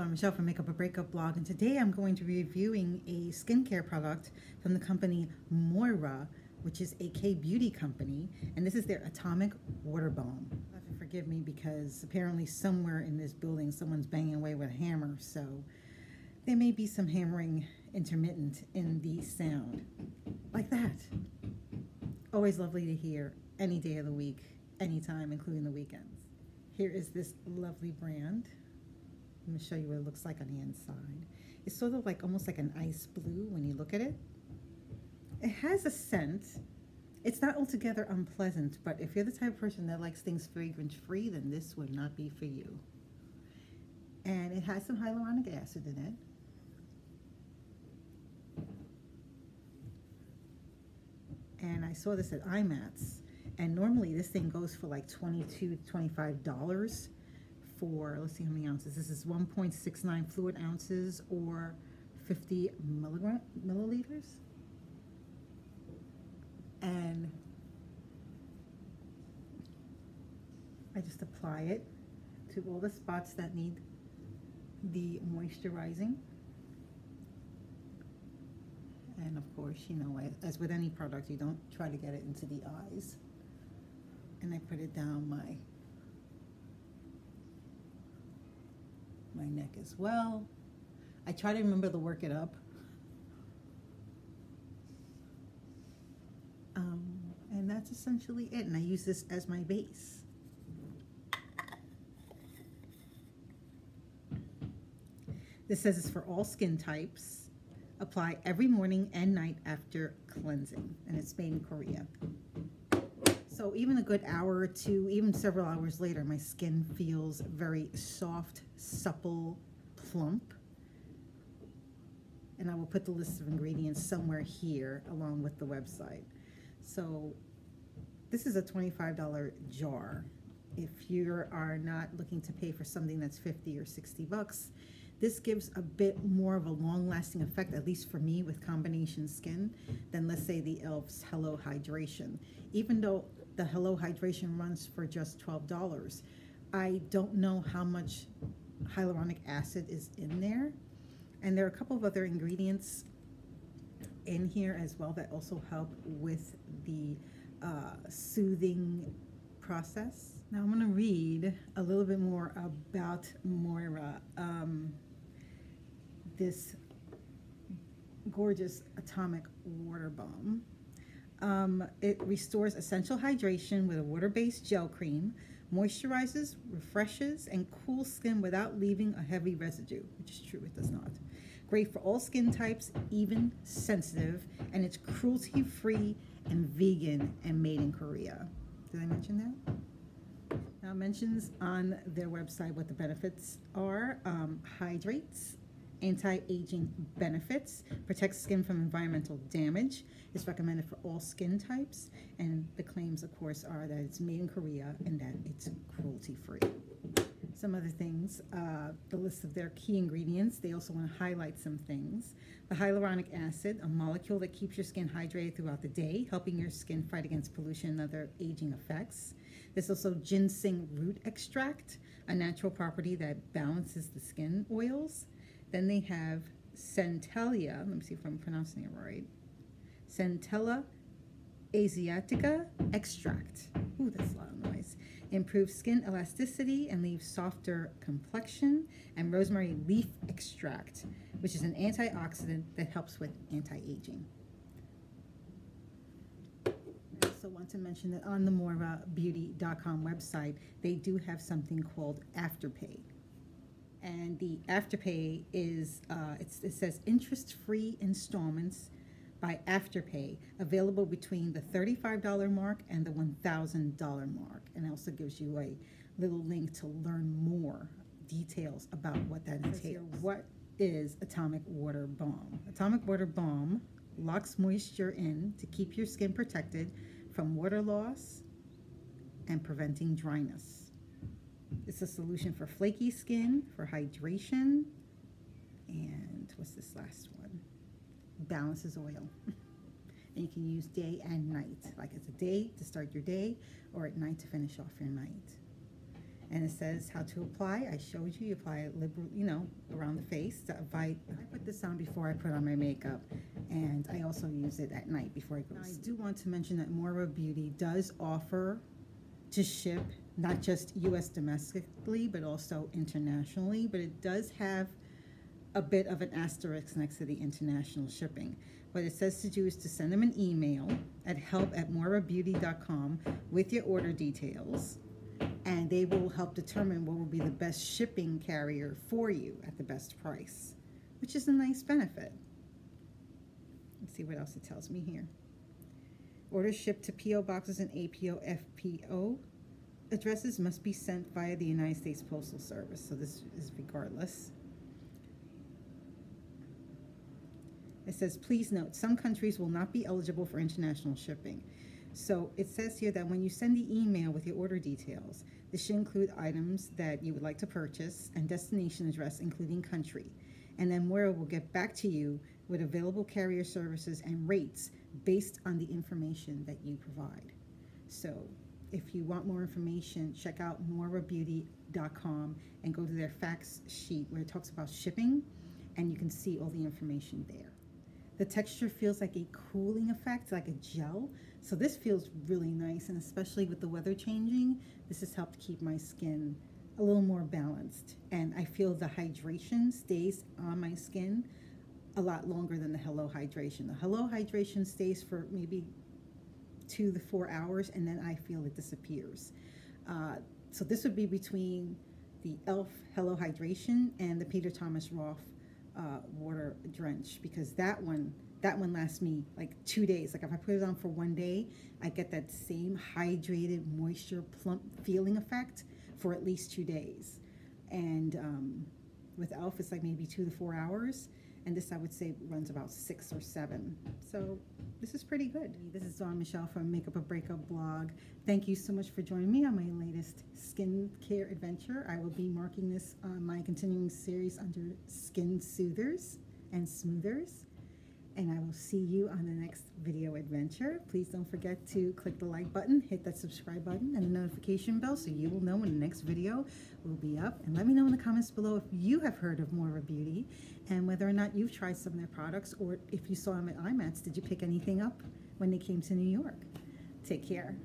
I'm Michelle from Makeup or Breakup Blog, and today I'm going to be reviewing a skincare product from the company Moira, which is a K-beauty company, and this is their Atomic Water Balm. You'll have to forgive me because apparently somewhere in this building someone's banging away with a hammer, so there may be some hammering intermittent in the sound. Like that. Always lovely to hear any day of the week, any time, including the weekends. Here is this lovely brand. I'm going to show you what it looks like on the inside. It's sort of like almost like an ice blue when you look at it. It has a scent. It's not altogether unpleasant, but if you're the type of person that likes things fragrance-free, then this would not be for you. And it has some hyaluronic acid in it. And I saw this at IMATS. And normally this thing goes for like $22, $25. For, let's see how many ounces. This is 1.69 fluid ounces or 50 milliliters. And I just apply it to all the spots that need the moisturizing. And of course, you know, as with any product, you don't try to get it into the eyes. And I put it down my neck as well. I try to remember to work it up. And that's essentially it. And I use this as my base. This says it's for all skin types. Apply every morning and night after cleansing. And it's made in Korea. So even a good hour or two, even several hours later, my skin feels very soft, supple, plump. And I will put the list of ingredients somewhere here along with the website. So this is a $25 jar. If you are not looking to pay for something that's 50 or 60 bucks, this gives a bit more of a long-lasting effect, at least for me with combination skin, than let's say the ELF's Hello Hydration. Even though the Hello Hydration runs for just $12. I don't know how much hyaluronic acid is in there. And there are a couple of other ingredients in here as well that also help with the soothing process. Now I'm going to read a little bit more about Moira. This gorgeous Atomic Water Balm. It restores essential hydration with a water-based gel cream, moisturizes, refreshes, and cools skin without leaving a heavy residue, which is true, it does not. Great for all skin types, even sensitive, and it's cruelty-free and vegan and made in Korea. Did I mention that? Now it mentions on their website what the benefits are. Hydrates. Anti-aging benefits, protects skin from environmental damage, is recommended for all skin types, and the claims, of course, are that it's made in Korea and that it's cruelty-free. Some other things, the list of their key ingredients, they also want to highlight some things. The hyaluronic acid, a molecule that keeps your skin hydrated throughout the day, helping your skin fight against pollution and other aging effects. There's also ginseng root extract, a natural property that balances the skin oils. Then they have Centella, let me see if I'm pronouncing it right, Centella Asiatica extract. Ooh, that's a lot of noise. Improves skin elasticity and leaves softer complexion. And rosemary leaf extract, which is an antioxidant that helps with anti-aging. I also want to mention that on the moirabeauty.com website, they do have something called Afterpay. And the Afterpay is, it says interest-free installments by Afterpay, available between the $35 mark and the $1,000 mark. And it also gives you a little link to learn more details about what that entails. What is Atomic Water Balm? Atomic Water Balm locks moisture in to keep your skin protected from water loss and preventing dryness. It's a solution for flaky skin, for hydration, and what's this last one? Balances oil. And you can use day and night. Like it's a day to start your day or at night to finish off your night. and it says how to apply. I showed you. You apply it liberally, you know, around the face. I put this on before I put on my makeup, and I also use it at night before I go to sleep. I do want to mention that Moira Beauty does offer to ship not just U.S. domestically, but also internationally, but it does have a bit of an asterisk next to the international shipping. What it says to do is to send them an email at help@moirabeauty.com with your order details, and they will help determine what will be the best shipping carrier for you at the best price, which is a nice benefit. Let's see what else it tells me here. Orders shipped to P.O. boxes and APO, FPO addresses must be sent via the United States Postal Service, so this is regardless. It says, please note, some countries will not be eligible for international shipping. So it says here that when you send the email with your order details, this should include items that you would like to purchase and destination address, including country. And then Moira will get back to you with available carrier services and rates based on the information that you provide. So if you want more information, check out moirabeauty.com and go to their fax sheet where it talks about shipping, and you can see all the information there. The texture feels like a cooling effect, like a gel. So this feels really nice, and especially with the weather changing, this has helped keep my skin a little more balanced. And I feel the hydration stays on my skin a lot longer than the Hello Hydration. The Hello Hydration stays for maybe 2 to 4 hours, and then I feel it disappears. So this would be between the ELF Hello Hydration and the Peter Thomas Roth Water Drench, because that one lasts me like 2 days. Like if I put it on for 1 day, I get that same hydrated, moisture, plump feeling effect for at least 2 days. And with ELF, it's like maybe 2 to 4 hours, and this I would say runs about 6 or 7. So this is pretty good. This is Dawn Michelle from Makeup or Breakup Blog. Thank you so much for joining me on my latest skincare adventure. I will be marking this on my continuing series under Skin Soothers and Smoothers, and I will see you on the next video adventure. Please don't forget to click the like button, hit that subscribe button, and the notification bell so you will know when the next video will be up. And let me know in the comments below if you have heard of Moira Beauty and whether or not you've tried some of their products, or if you saw them at IMATS, did you pick anything up when they came to New York? Take care.